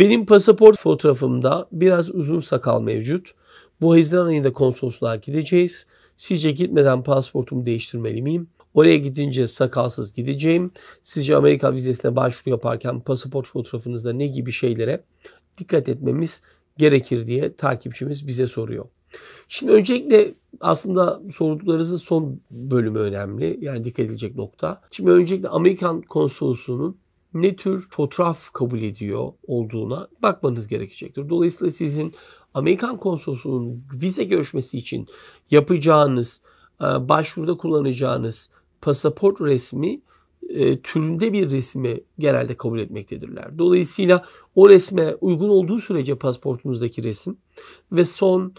Benim pasaport fotoğrafımda biraz uzun sakal mevcut. Bu Haziran ayında konsolosluğa gideceğiz. Sizce gitmeden pasaportumu değiştirmeli miyim? Oraya gidince sakalsız gideceğim. Sizce Amerika vizesine başvuru yaparken pasaport fotoğrafınızda ne gibi şeylere dikkat etmemiz gerekir diye takipçimiz bize soruyor. Şimdi öncelikle aslında sorduklarınızın son bölümü önemli. Yani dikkat edilecek nokta. Şimdi öncelikle Amerikan konsolosluğunun ne tür fotoğraf kabul ediyor olduğuna bakmanız gerekecektir. Dolayısıyla sizin Amerikan konsolosluğunun vize görüşmesi için yapacağınız, başvuruda kullanacağınız pasaport resmi türünde bir resmi genelde kabul etmektedirler. Dolayısıyla o resme uygun olduğu sürece pasaportunuzdaki resim ve son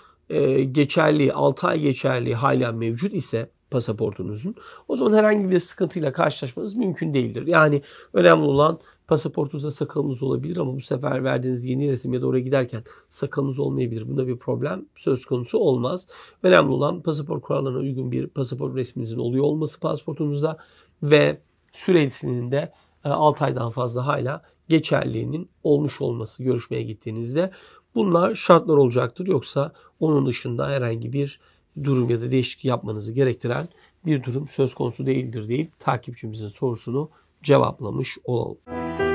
geçerli, 6 ay geçerli hala mevcut ise pasaportunuzun, o zaman herhangi bir sıkıntıyla karşılaşmanız mümkün değildir. Yani önemli olan pasaportunuzda sakalınız olabilir ama bu sefer verdiğiniz yeni resim ya da oraya giderken sakalınız olmayabilir. Bunda bir problem söz konusu olmaz. Önemli olan pasaport kurallarına uygun bir pasaport resminizin oluyor olması pasaportunuzda ve süresinin de 6 aydan fazla hala geçerliğinin olmuş olması görüşmeye gittiğinizde. Bunlar şartlar olacaktır. Yoksa onun dışında herhangi bir durum ya da değişiklik yapmanızı gerektiren bir durum söz konusu değildir deyip takipçimizin sorusunu cevaplamış olalım.